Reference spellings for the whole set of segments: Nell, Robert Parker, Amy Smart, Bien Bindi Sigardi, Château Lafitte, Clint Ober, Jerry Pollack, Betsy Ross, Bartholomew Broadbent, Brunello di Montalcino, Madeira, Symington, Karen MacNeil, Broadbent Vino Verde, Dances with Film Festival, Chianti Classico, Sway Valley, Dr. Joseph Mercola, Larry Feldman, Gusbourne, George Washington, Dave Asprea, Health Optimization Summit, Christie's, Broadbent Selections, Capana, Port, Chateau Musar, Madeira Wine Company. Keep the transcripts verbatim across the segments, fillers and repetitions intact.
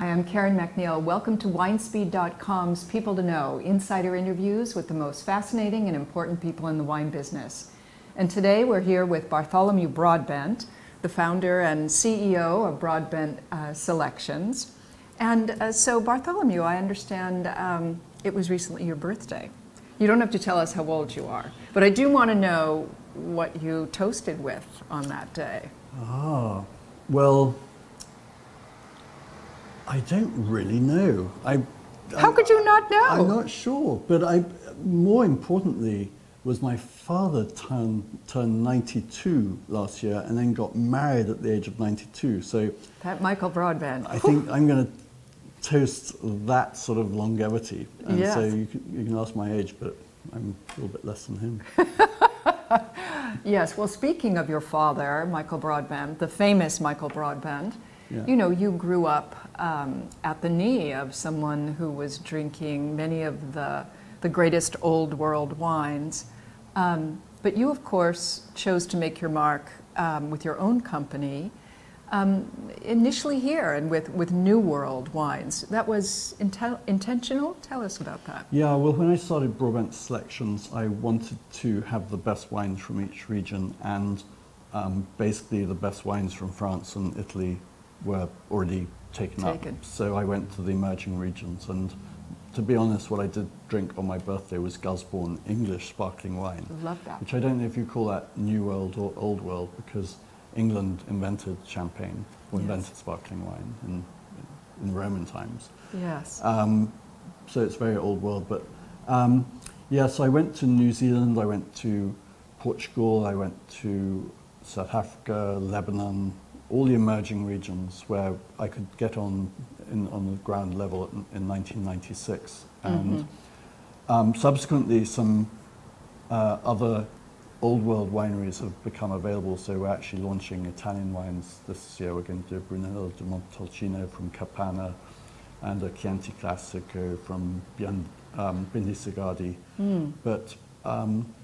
Hi, I'm Karen MacNeil. Welcome to Winespeed dot com's People to Know, insider interviews with the most fascinating and important people in the wine business. And today we're here with Bartholomew Broadbent, the founder and C E O of Broadbent uh, Selections. And uh, so Bartholomew, I understand um, it was recently your birthday. You don't have to tell us how old you are, but I do want to know what you toasted with on that day. Ah, well, I don't really know. I, how I, could you not know? I'm not sure, but I, more importantly, was my father turned, turned ninety-two last year and then got married at the age of ninety-two. So that Michael Broadbent. I think I'm going to toast that sort of longevity. And yes. So you can, you can ask my age, but I'm a little bit less than him. Yes, well, speaking of your father, Michael Broadbent, the famous Michael Broadbent, yeah. You know, you grew up um, at the knee of someone who was drinking many of the the greatest old world wines. Um, but you, of course, chose to make your mark um, with your own company, um, initially here and with, with New World Wines. That was intentional? Tell us about that. Yeah, well, when I started Broadbent Selections, I wanted to have the best wines from each region, and um, basically the best wines from France and Italy were already taken, taken. up. So I went to the emerging regions, and to be honest, what I did drink on my birthday was Gusbourne English sparkling wine. Love that. Which I don't know if you call that New World or Old World, because England invented champagne, or yes. invented sparkling wine in, in Roman times. Yes. Um, so it's very Old World. But um, yeah, so I went to New Zealand, I went to Portugal, I went to South Africa, Lebanon, all the emerging regions where I could get on in, on the ground level in, in nineteen ninety-six. And mm-hmm. um, subsequently some uh, other old world wineries have become available, so we're actually launching Italian wines this year. We're going to do Brunello di Montalcino from Capana and a Chianti Classico from Bien um, Bindi Sigardi. Mm. But um,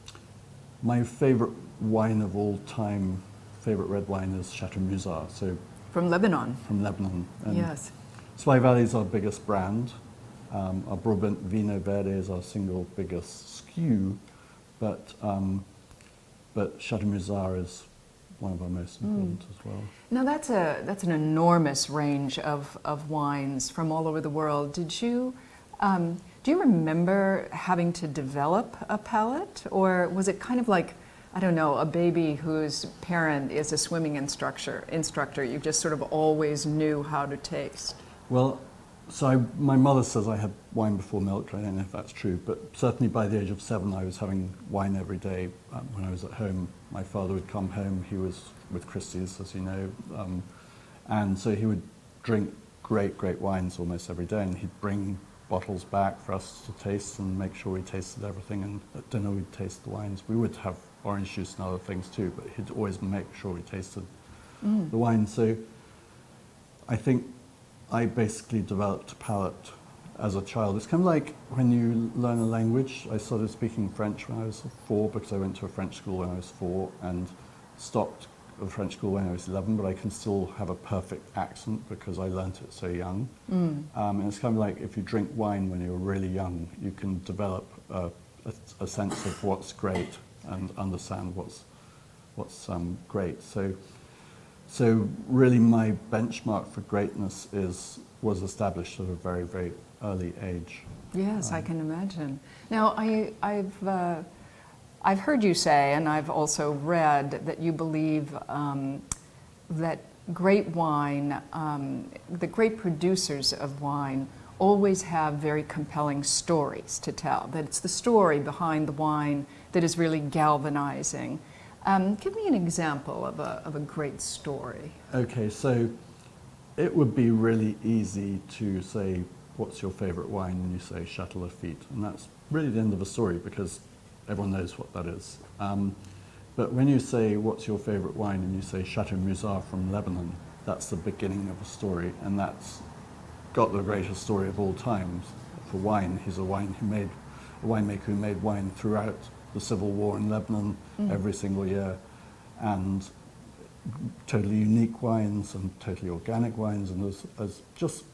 my favorite wine of all time, favorite red wine is Chateau Musar. So from Lebanon. From Lebanon. And yes. Sway Valley is our biggest brand. Um, our Broadbent Vino Verde is our single biggest S K U, but um, but Chateau Musar is one of our most important mm. as well. Now that's a that's an enormous range of of wines from all over the world. Did you um, do you remember having to develop a palate, or was it kind of like, I don't know, a baby whose parent is a swimming instructor, instructor, you just sort of always knew how to taste? Well, so I, my mother says I had wine before milk. I don't know if that's true, but certainly by the age of seven, I was having wine every day um, when I was at home. My father would come home. He was with Christie's, as you know, um, and so he would drink great, great wines almost every day, and he'd bring bottles back for us to taste and make sure we tasted everything, and at dinner we'd taste the wines. We would have orange juice and other things too, but he'd always make sure we tasted mm. the wine. So I think I basically developed a palate as a child. It's kind of like when you learn a language. I started speaking French when I was four because I went to a French school when I was four, and stopped at a French school when I was eleven, but I can still have a perfect accent because I learnt it so young. Mm. Um, and it's kind of like if you drink wine when you're really young, you can develop a, a, a sense of what's great and understand what's what's um, great. So, so really, my benchmark for greatness is was established at a very very early age. Yes, um, I can imagine. Now, I I've uh, I've heard you say, and I've also read that you believe um, that great wine, um, the great producers of wine, always have very compelling stories to tell. That it's the story behind the wine that is really galvanizing. Um, give me an example of a, of a great story. Okay, so it would be really easy to say, what's your favorite wine? And you say Château Lafitte. And that's really the end of a story because everyone knows what that is. Um, but when you say, what's your favorite wine? And you say Chateau Musar from Lebanon, that's the beginning of a story. And that's got the greatest story of all time for wine. He's a wine who made, a winemaker who made wine throughout the civil war in Lebanon mm. every single year, and totally unique wines and totally organic wines, and there's, there's just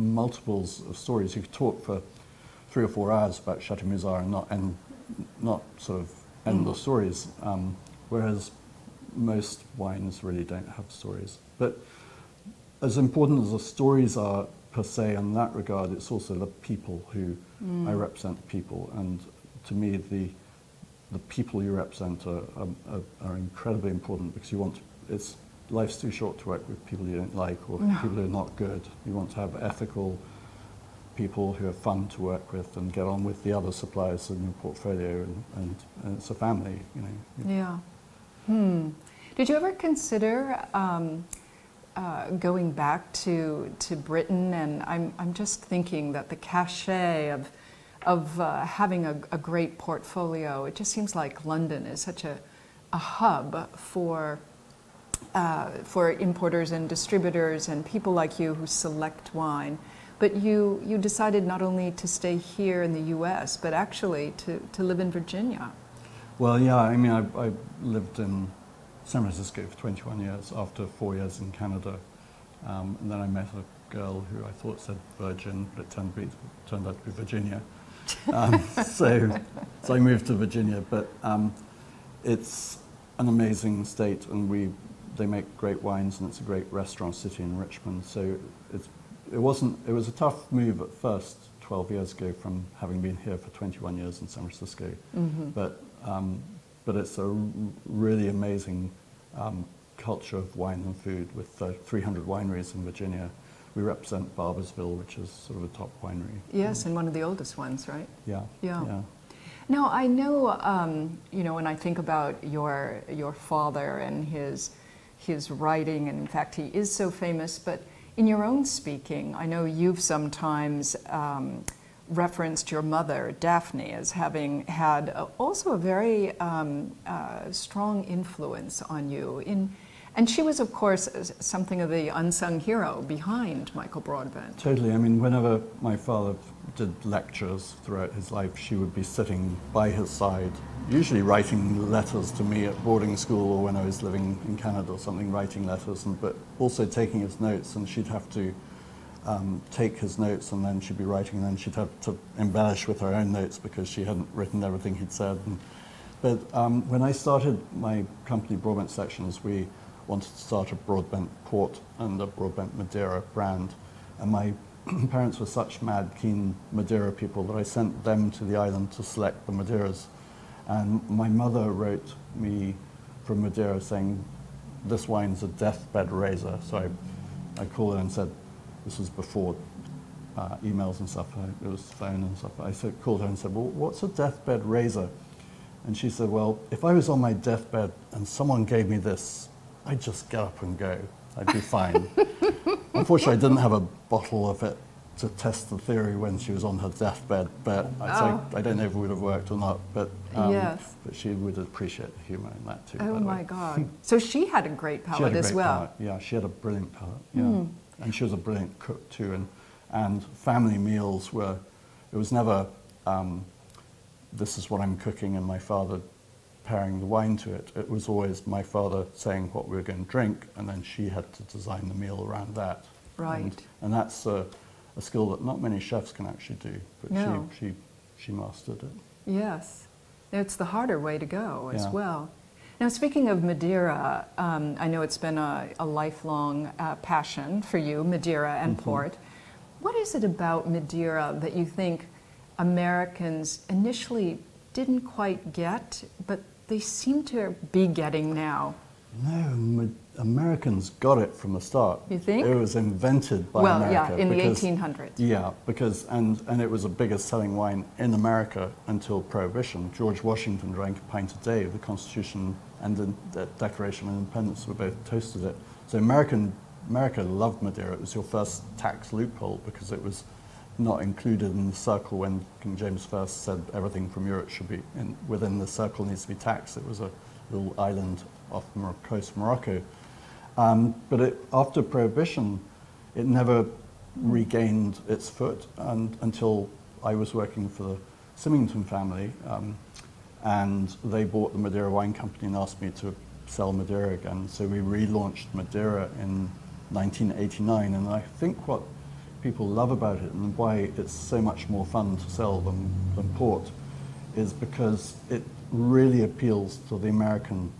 multiples of stories. You could talk for three or four hours about Chateau Musar and not, and not sort of endless mm. stories, um, whereas most wines really don't have stories. But as important as the stories are per se in that regard, it's also the people who mm. I represent, people, and to me the the people you represent are, are, are incredibly important, because you want to, it's life's too short to work with people you don't like or no. people who are not good. You want to have ethical people who are fun to work with and get on with the other suppliers in your portfolio, and, and, and it's a family, you know. Yeah. Hmm. Did you ever consider um, uh, going back to to Britain? And I'm I'm just thinking that the cachet of of uh, having a, a great portfolio, it just seems like London is such a a hub for uh, for importers and distributors and people like you who select wine. But you you decided not only to stay here in the U S, but actually to to live in Virginia. Well, yeah, I mean, I, I lived in San Francisco for twenty-one years after four years in Canada. Um, and then I met a girl who I thought said Virgin, but it turned, to be, turned out to be Virginia. Um, so, so I moved to Virginia, but um, it's an amazing state, and we they make great wines, and it's a great restaurant city in Richmond. So it's, it wasn't, it was a tough move at first twelve years ago from having been here for twenty-one years in San Francisco. Mm-hmm. But Um, but it's a r really amazing um, culture of wine and food, with uh, three hundred wineries in Virginia. We represent Barbersville, which is sort of a top winery. Yes, and one of the oldest ones, right? Yeah. Yeah. yeah. Now, I know, um, you know, when I think about your your father and his his writing, and in fact he is so famous, but in your own speaking, I know you've sometimes um, referenced your mother, Daphne, as having had a, also a very um, uh, strong influence on you. In, and she was, of course, something of the unsung hero behind Michael Broadbent. Totally. I mean, whenever my father did lectures throughout his life, she would be sitting by his side, usually writing letters to me at boarding school or when I was living in Canada or something, writing letters, and, but also taking his notes, and she'd have to Um, take his notes, and then she'd be writing, and then she'd have to embellish with her own notes because she hadn't written everything he'd said. And, but um, when I started my company, Broadbent Selections, we wanted to start a Broadbent Port and a Broadbent Madeira brand. And my parents were such mad, keen Madeira people that I sent them to the island to select the Madeiras. And my mother wrote me from Madeira saying, "This wine's a deathbed raiser." So I, I called her and said, this was before uh, emails and stuff, it was phone and stuff. I said, called her and said, well, what's a deathbed razor? And she said, well, if I was on my deathbed and someone gave me this, I'd just get up and go. I'd be fine. Unfortunately, I didn't have a bottle of it to test the theory when she was on her deathbed, but oh. I, I don't know if it would have worked or not, but, um, yes. but she would appreciate the humor in that too. Oh my God. So she had a great palate as well. Palate. Yeah, she had a brilliant palate. Yeah. Mm. And she was a brilliant cook too, and and family meals were, it was never, um, this is what I'm cooking and my father pairing the wine to it. It was always my father saying what we were going to drink, and then she had to design the meal around that. Right. And, and that's a, a skill that not many chefs can actually do, but no. she, she, she mastered it. Yes, it's the harder way to go as yeah. well. Now, speaking of Madeira, um, I know it's been a, a lifelong uh, passion for you, Madeira and mm-hmm. Port. What is it about Madeira that you think Americans initially didn't quite get, but they seem to be getting now? No, Ma Americans got it from the start. You think? It was invented by well, America. Well, yeah, in because, the eighteen hundreds. Yeah, because, and, and it was the biggest selling wine in America until Prohibition. George Washington drank a pint a day. The Constitution and the, the Declaration of Independence were both toasted it. So American, America loved Madeira. It was your first tax loophole because it was not included in the circle when King James the First said everything from Europe should be in, within the circle needs to be taxed. It was a little island off the coast of Morocco. Um, but it, after Prohibition, it never regained its foot and, until I was working for the Symington family, um, and they bought the Madeira Wine Company and asked me to sell Madeira again. So we relaunched Madeira in nineteen eighty-nine, and I think what people love about it and why it's so much more fun to sell than, than port is because it really appeals to the American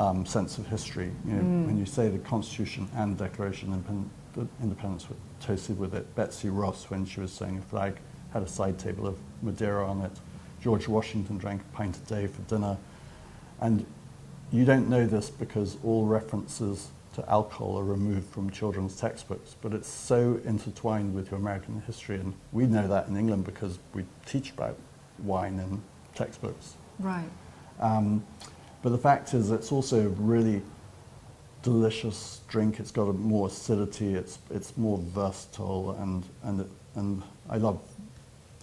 um, sense of history. You know, mm. when you say the Constitution and Declaration of Independence were toasted with it, Betsy Ross, when she was saying a flag, had a side table of Madeira on it. George Washington drank a pint a day for dinner. And you don't know this because all references to alcohol are removed from children's textbooks, but it's so intertwined with your American history, and we know that in England because we teach about wine in textbooks. Right. Um, but the fact is it's also a really delicious drink. It's got a more acidity, it's, it's more versatile, and, and, it, and I love,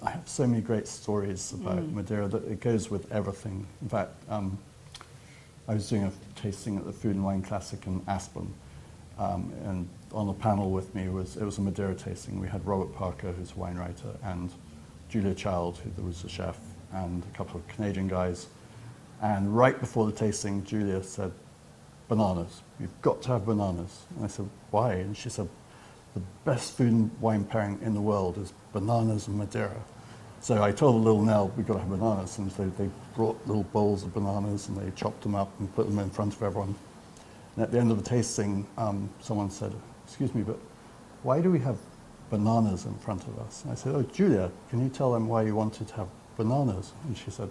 I have so many great stories about mm. Madeira that it goes with everything. In fact, um, I was doing a tasting at the Food and Wine Classic in Aspen, um, and on the panel with me was, it was a Madeira tasting. We had Robert Parker, who's a wine writer, and Julia Child, who was the chef, and a couple of Canadian guys. And right before the tasting, Julia said, bananas, you've got to have bananas. And I said, why? And she said, the best food and wine pairing in the world is bananas and Madeira. So I told little Nell, we've got to have bananas, and so they brought little bowls of bananas and they chopped them up and put them in front of everyone. And at the end of the tasting, um, someone said, excuse me, but why do we have bananas in front of us? And I said, oh, Julia, can you tell them why you wanted to have bananas? And she said,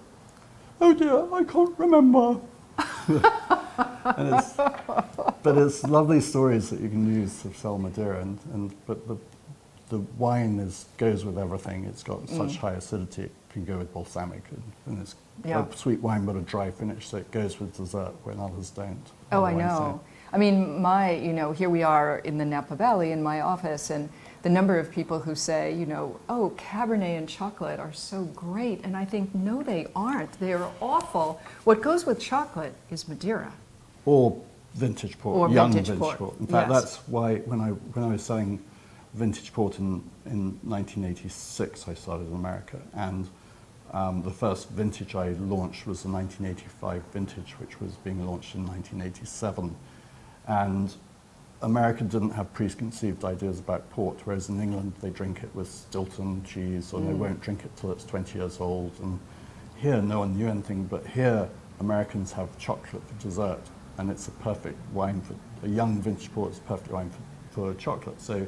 oh dear, I can't remember. And it's, but it's lovely stories that you can use to sell Madeira, and, and, but the The wine is, goes with everything. It's got mm. such high acidity, it can go with balsamic, and, and it's yeah. a sweet wine but a dry finish, so it goes with dessert when others don't. Oh, I know. Don't. I mean, my, you know, here we are in the Napa Valley in my office, and the number of people who say, you know, oh, Cabernet and chocolate are so great, and I think, no, they aren't. They are awful. What goes with chocolate is Madeira. Or vintage port, or young vintage, vintage port. port. In fact, yes. that's why when I, when I was selling vintage port in, in nineteen eighty-six, I started in America, and um, the first vintage I launched was the nineteen eighty-five vintage, which was being launched in nineteen eighty-seven. And America didn't have preconceived ideas about port, whereas in England they drink it with Stilton cheese, or mm. they won't drink it till it's twenty years old. And here no one knew anything, but here Americans have chocolate for dessert, and it's a perfect wine for, a young vintage port is a perfect wine for, for chocolate. So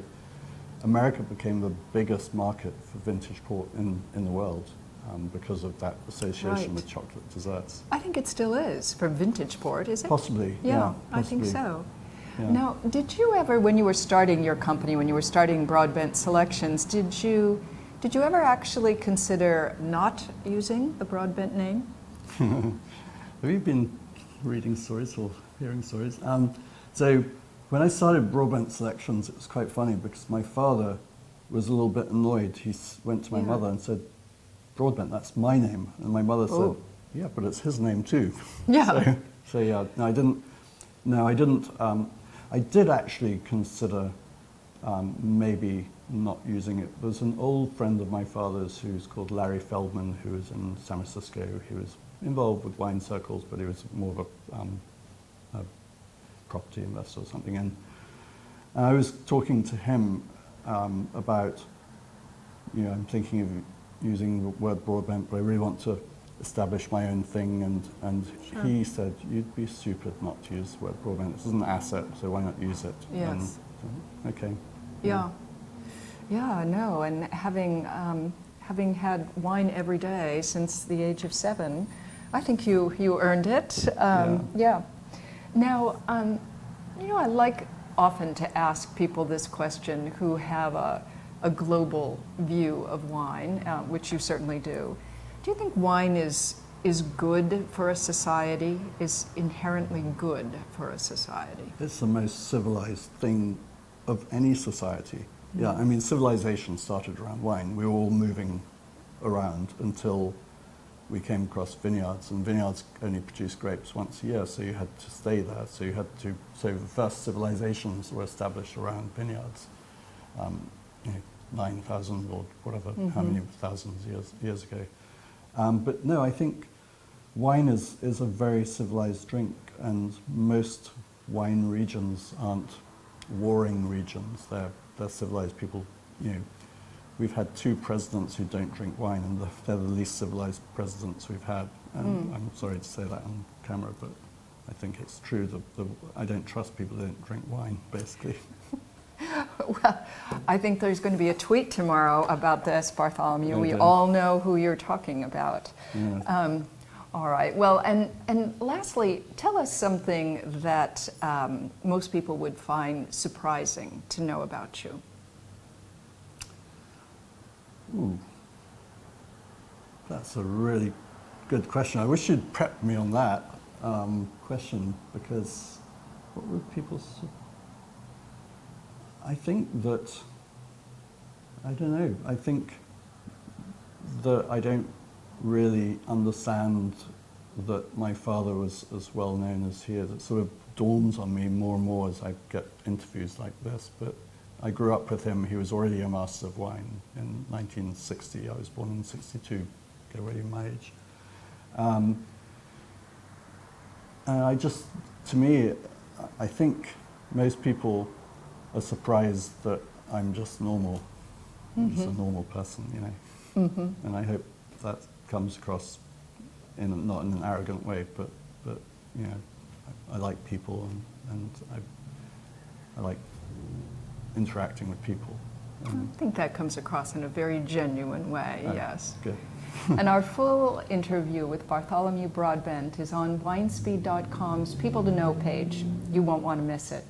America became the biggest market for vintage port in, in the world um, because of that association right. with chocolate desserts. I think it still is for vintage port, is it? Possibly, yeah. yeah possibly. I think so. Yeah. Now, did you ever, when you were starting your company, when you were starting Broadbent Selections, did you, did you ever actually consider not using the Broadbent name? Have you been reading stories or hearing stories? Um, so. When I started Broadbent Selections, it was quite funny because my father was a little bit annoyed. He went to my yeah. mother and said, Broadbent, that's my name. And my mother oh. said, yeah, but it's his name too. Yeah. So, so yeah, no, I didn't, no, I didn't, um, I did actually consider um, maybe not using it. There's an old friend of my father's who's called Larry Feldman, who was in San Francisco. He was involved with wine circles, but he was more of a, um, a property investor or something, and, and I was talking to him um, about, you know, I'm thinking of using the word Broadbent, but I really want to establish my own thing, and, and sure. he said, you'd be stupid not to use the word Broadbent, this is an asset, so why not use it? Yes. And, okay. Yeah. Yeah, no, and having, um, having had wine every day since the age of seven, I think you, you earned it. Um, yeah. yeah. Now, um, you know, I like often to ask people this question who have a, a global view of wine, uh, which you certainly do. Do you think wine is, is good for a society, is inherently good for a society? It's the most civilized thing of any society. Mm-hmm. Yeah, I mean, civilization started around wine. We were all moving around until we came across vineyards, and vineyards only produce grapes once a year, so you had to stay there. So you had to. So the first civilizations were established around vineyards, um, you know, nine thousand or whatever, mm-hmm. how many thousands of years years ago. Um, but no, I think wine is is a very civilized drink, and most wine regions aren't warring regions. They're they're civilized people you know, we've had two presidents who don't drink wine, and they're the least civilized presidents we've had. And mm. I'm sorry to say that on camera, but I think it's true. That the, I don't trust people who don't drink wine, basically. Well, I think there's going to be a tweet tomorrow about this, Bartholomew. Okay. We all know who you're talking about. Yeah. Um, all right. Well, and, and lastly, tell us something that um, most people would find surprising to know about you. Ooh, that's a really good question. I wish you'd prepped me on that um, question, because what would people say? I think that, I don't know, I think that I don't really understand that my father was as well known as he is. It sort of dawns on me more and more as I get interviews like this, but I grew up with him. He was already a master of wine in nineteen sixty. I was born in sixty-two, get away with my age. Um, and I just, to me, I think most people are surprised that I'm just normal, mm-hmm. just a normal person, you know. Mm-hmm. And I hope that comes across in a, not in an arrogant way, but, but you know, I, I like people, and, and I, I like interacting with people. Um, I think that comes across in a very genuine way, uh, yes. Good. And our full interview with Bartholomew Broadbent is on winespeed dot com's People to Know page. You won't want to miss it.